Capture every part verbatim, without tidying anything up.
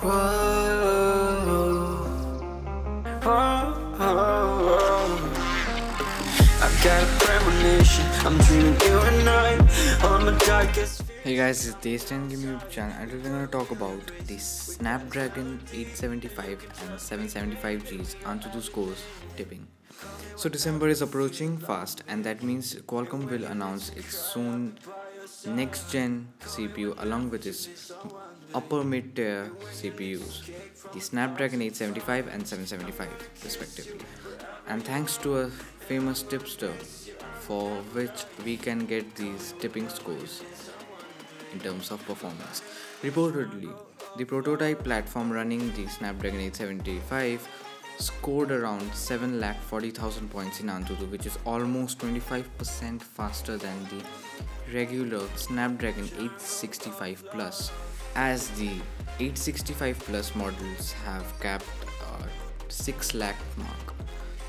Hey guys, it's Deys Tech and Gaming YouTube channel, and we're going to talk about the Snapdragon eight seventy-five and seven seventy-five G's Antutu scores tipping. So December is approaching fast, and that means Qualcomm will announce its soon next gen C P U along with its upper mid tier C P Us, the Snapdragon eight seventy-five and seven seventy-five respectively. And thanks to a famous tipster for which we can get these tipping scores in terms of performance. Reportedly, the prototype platform running the Snapdragon eight seventy-five scored around seven lakh forty thousand points in Antutu, which is almost twenty-five percent faster than the regular Snapdragon eight sixty-five Plus, as the eight sixty-five Plus models have capped uh, six lakh mark.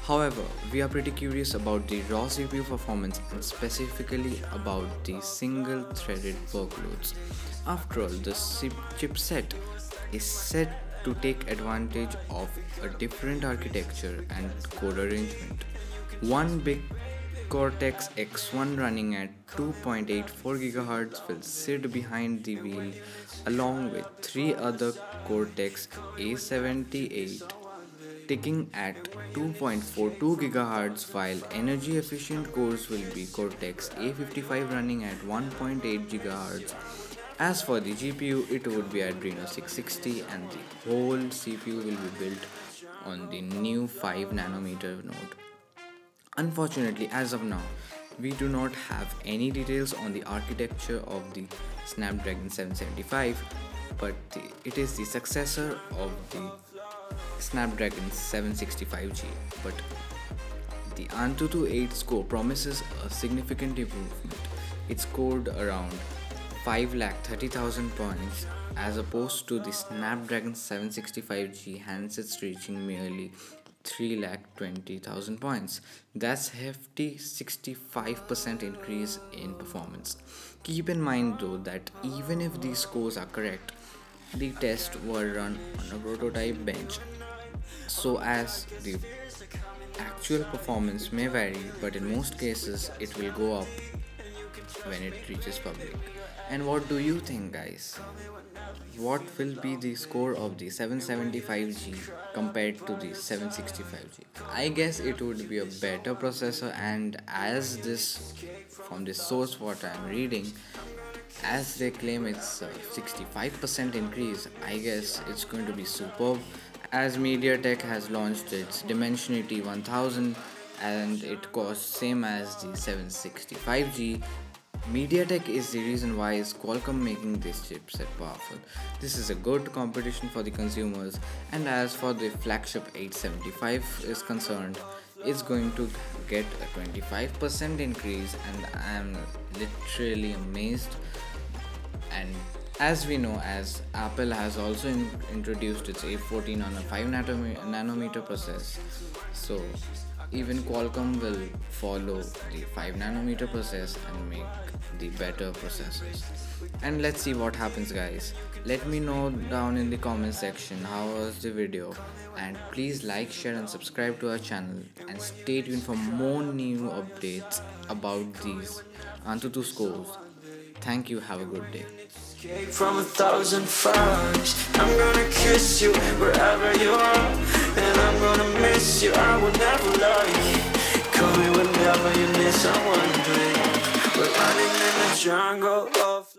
However, we are pretty curious about the raw C P U performance and specifically about the single-threaded workloads. After all, the chipset is set to take advantage of a different architecture and code arrangement. One big Cortex X one running at two point eight four gigahertz will sit behind the wheel along with three other Cortex A seventy-eight ticking at two point four two gigahertz, while energy efficient cores will be Cortex A fifty-five running at one point eight gigahertz. As for the G P U, it would be Adreno six sixty, and the whole C P U will be built on the new five nanometer node. Unfortunately, as of now, we do not have any details on the architecture of the Snapdragon seven seventy-five, but the, it is the successor of the Snapdragon seven sixty-five G, but the Antutu eight score promises a significant improvement. It scored around five lakh thirty thousand points as opposed to the Snapdragon seven sixty-five G handsets reaching merely three lakh twenty thousand points. That's hefty sixty-five percent increase in performance. Keep in mind though that even if these scores are correct, the tests were run on a prototype bench, so as the actual performance may vary, but in most cases it will go up when it reaches public. And what do you think, guys? What will be the score of the seven seventy-five G compared to the seven sixty-five G? I guess it would be a better processor, and as this from this source what I am reading, as they claim it's a sixty-five percent increase, I guess it's going to be superb, as MediaTek has launched its Dimensity one thousand and it costs same as the seven sixty-five G. MediaTek is the reason why is Qualcomm making this chipset powerful. This is a good competition for the consumers, and as for the flagship eight seventy-five is concerned, it's going to get a twenty-five percent increase, and I am literally amazed. And as we know, as Apple has also in introduced its A fourteen on a five nanometer process, so even Qualcomm will follow the five nanometer process and make the better processors. And let's see what happens, guys. Let me know down in the comment section how was the video, and please like, share and subscribe to our channel, and stay tuned for more new updates about these Antutu scores. Thank you, have a good day. Escape from a thousand fires. I'm gonna kiss you wherever you are, and I'm gonna miss you. I will never lie. Call me whenever you miss. I'm wondering. We're running in the jungle of